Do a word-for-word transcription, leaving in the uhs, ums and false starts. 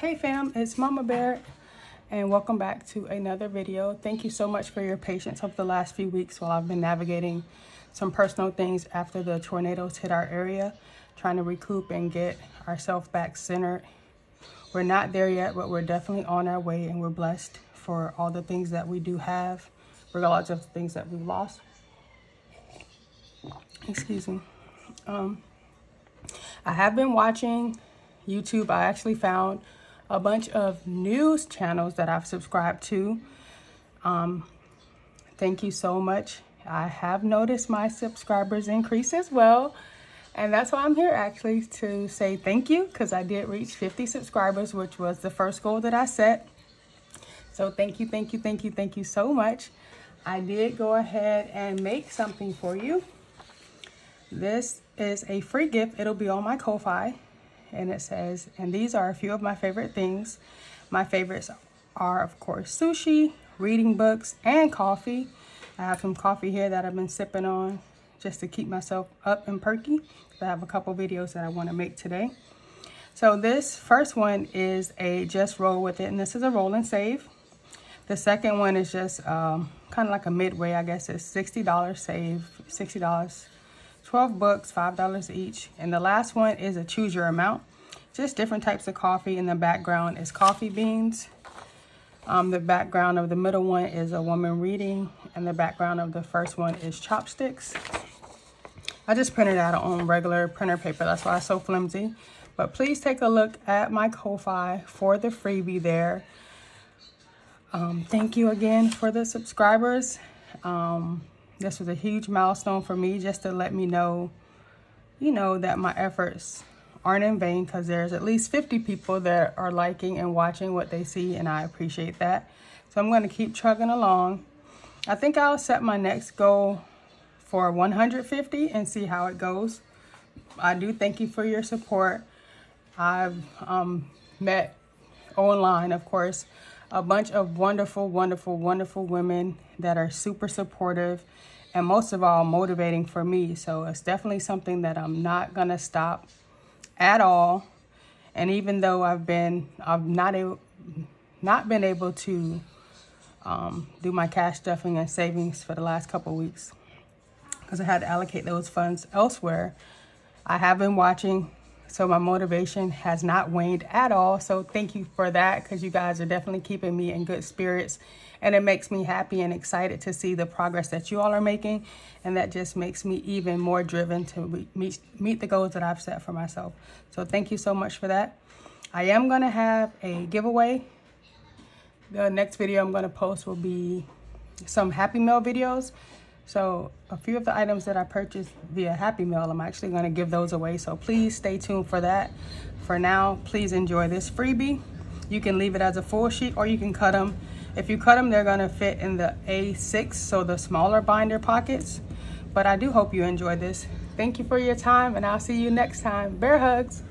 Hey fam, it's Mama Bear and welcome back to another video. Thank you so much for your patience over the last few weeks while I've been navigating some personal things after the tornadoes hit our area, trying to recoup and get ourselves back centered. We're not there yet, but we're definitely on our way, and we're blessed for all the things that we do have, regardless of the things that we've lost. Excuse me. Um, I have been watching YouTube. I actually found a bunch of news channels that I've subscribed to. Um, thank you so much. I have noticed my subscribers increase as well. And that's why I'm here, actually, to say thank you, because I did reach fifty subscribers, which was the first goal that I set. So thank you, thank you, thank you, thank you so much. I did go ahead and make something for you. This is a free gift. It'll be on my Ko-Fi. And it says, and these are a few of my favorite things. My favorites are, of course, sushi, reading books, and coffee. I have some coffee here that I've been sipping on just to keep myself up and perky. I have a couple videos that I want to make today. So this first one is a just roll with it, and this is a roll and save. The second one is just um, kind of like a midway, I guess. It's sixty dollars save, sixty dollars. twelve books, five dollars each. And the last one is a choose your amount. Just different types of coffee. In the background is coffee beans. Um, the background of the middle one is a woman reading. And the background of the first one is chopsticks. I just printed out on regular printer paper. That's why it's so flimsy. But please take a look at my Ko-Fi for the freebie there. Um, thank you again for the subscribers. Um... This was a huge milestone for me, just to let me know, you know, that my efforts aren't in vain, because there's at least fifty people that are liking and watching what they see, and I appreciate that. So I'm going to keep chugging along. I think I'll set my next goal for one hundred fifty and see how it goes. I do thank you for your support. I've um, met online, of course, a bunch of wonderful, wonderful, wonderful women that are super supportive and most of all motivating for me. So it's definitely something that I'm not gonna stop at all. And even though I've been, I've not, able, not been able to um, do my cash stuffing and savings for the last couple of weeks, because I had to allocate those funds elsewhere, I have been watching. So my motivation has not waned at all. So thank you for that, because you guys are definitely keeping me in good spirits. And it makes me happy and excited to see the progress that you all are making. And that just makes me even more driven to meet, meet the goals that I've set for myself. So thank you so much for that. I am going to have a giveaway. The next video I'm going to post will be some Happy Mail videos. So a few of the items that I purchased via Happy Mail, I'm actually going to give those away. So please stay tuned for that. For now, please enjoy this freebie. You can leave it as a full sheet, or you can cut them. If you cut them, they're going to fit in the A six, so the smaller binder pockets. But I do hope you enjoy this. Thank you for your time, and I'll see you next time. Bear hugs.